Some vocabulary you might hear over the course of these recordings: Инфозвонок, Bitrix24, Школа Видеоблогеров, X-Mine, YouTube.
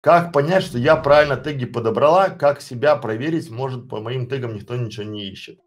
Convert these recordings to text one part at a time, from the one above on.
Как понять, что я правильно теги подобрала? Как себя проверить? Может, по моим тегам никто ничего не ищет.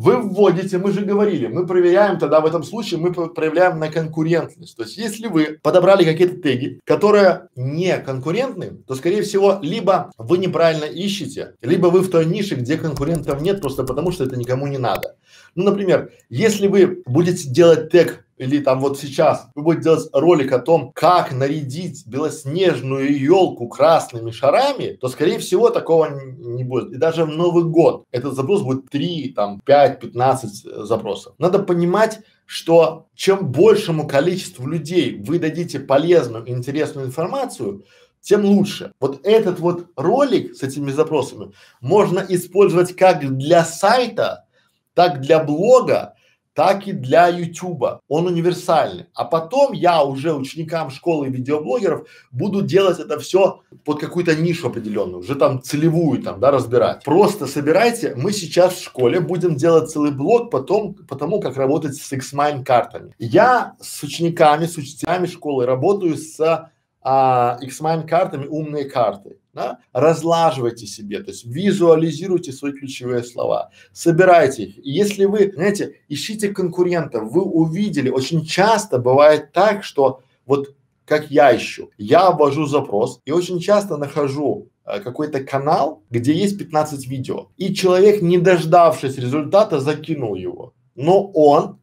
Вы вводите, мы же говорили, мы проверяем тогда в этом случае, мы проявляем на конкурентность. То есть, если вы подобрали какие-то теги, которые не конкурентны, то, скорее всего, либо вы неправильно ищете, либо вы в той нише, где конкурентов нет, просто потому что это никому не надо. Ну, например, если вы будете делать тег, или там вот сейчас вы будете делать ролик о том, как нарядить белоснежную елку красными шарами, то, скорее всего, такого не будет. И даже в Новый год этот запрос будет 3, там, 5, 15 запросов. Надо понимать, что чем большему количеству людей вы дадите полезную, интересную информацию, тем лучше. Вот этот вот ролик с этими запросами можно использовать как для сайта, так для блога, так и для YouTube. Он универсальный. А потом я уже ученикам школы видеоблогеров буду делать это все под какую-то нишу определенную, уже там целевую там, да, разбирать. Просто собирайте. Мы сейчас в школе будем делать целый блог потом по тому, как работать с X-Mine картами. Я с учениками, с учителями школы работаю с X-Mine картами, умные карты. Да? Разлаживайте себе, то есть визуализируйте свои ключевые слова, собирайте их. И если вы, знаете, ищите конкурентов, вы увидели, очень часто бывает так, что вот как я ищу, я обвожу запрос и очень часто нахожу какой-то канал, где есть 15 видео, и человек, не дождавшись результата, закинул его, но он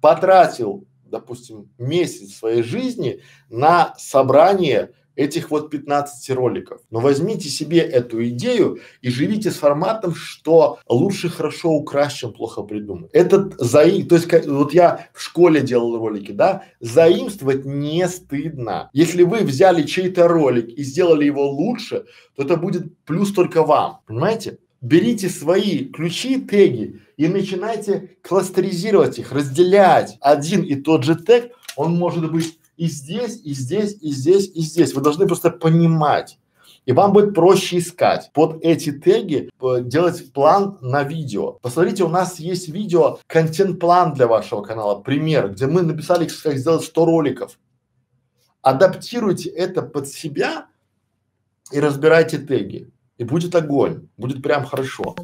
потратил, допустим, месяц своей жизни на собрание этих вот 15 роликов. Но возьмите себе эту идею и живите с форматом, что лучше хорошо украсть, чем плохо придумать. Этот то есть вот я в школе делал ролики, да, заимствовать не стыдно. Если вы взяли чей-то ролик и сделали его лучше, то это будет плюс только вам, понимаете? Берите свои ключи, теги и начинайте кластеризировать их, разделять. Один и тот же тег, он может быть и здесь, и здесь, и здесь, и здесь. Вы должны просто понимать. И вам будет проще искать. Под эти теги делать план на видео. Посмотрите, у нас есть видео, контент-план для вашего канала, пример, где мы написали, как сделать 100 роликов. Адаптируйте это под себя и разбирайте теги. И будет огонь, будет прям хорошо.